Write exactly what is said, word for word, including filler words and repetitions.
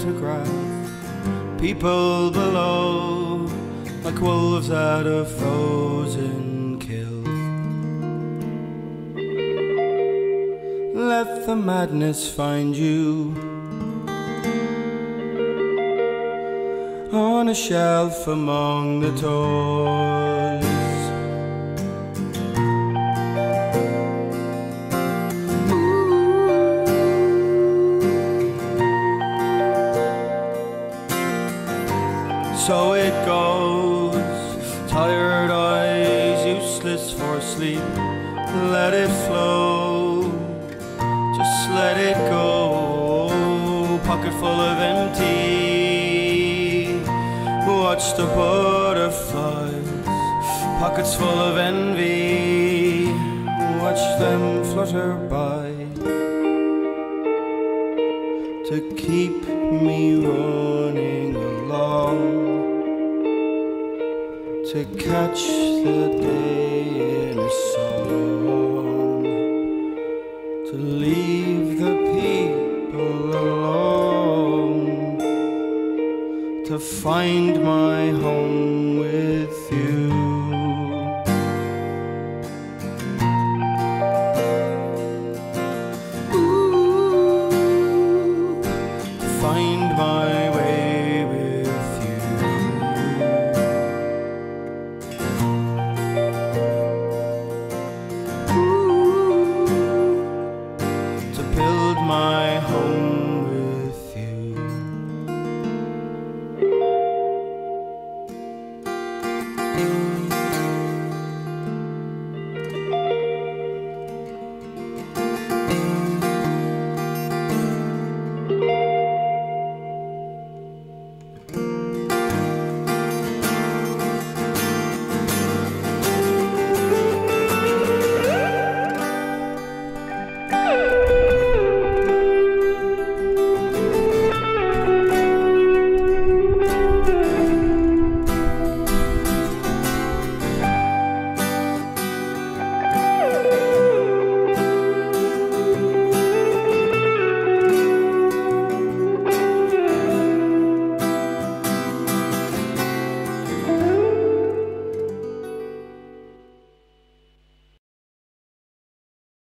photograph people below like wolves at a frozen kill. Let the madness find you on a shelf among the toys. So it goes, tired eyes, useless for sleep. Let it flow, just let it go. Pocket full of empty, watch the butterflies. Pockets full of envy, watch them flutter by to keep me running along, to catch the day in a song, to leave the people alone, to find my home with you. Ooh, to find my way.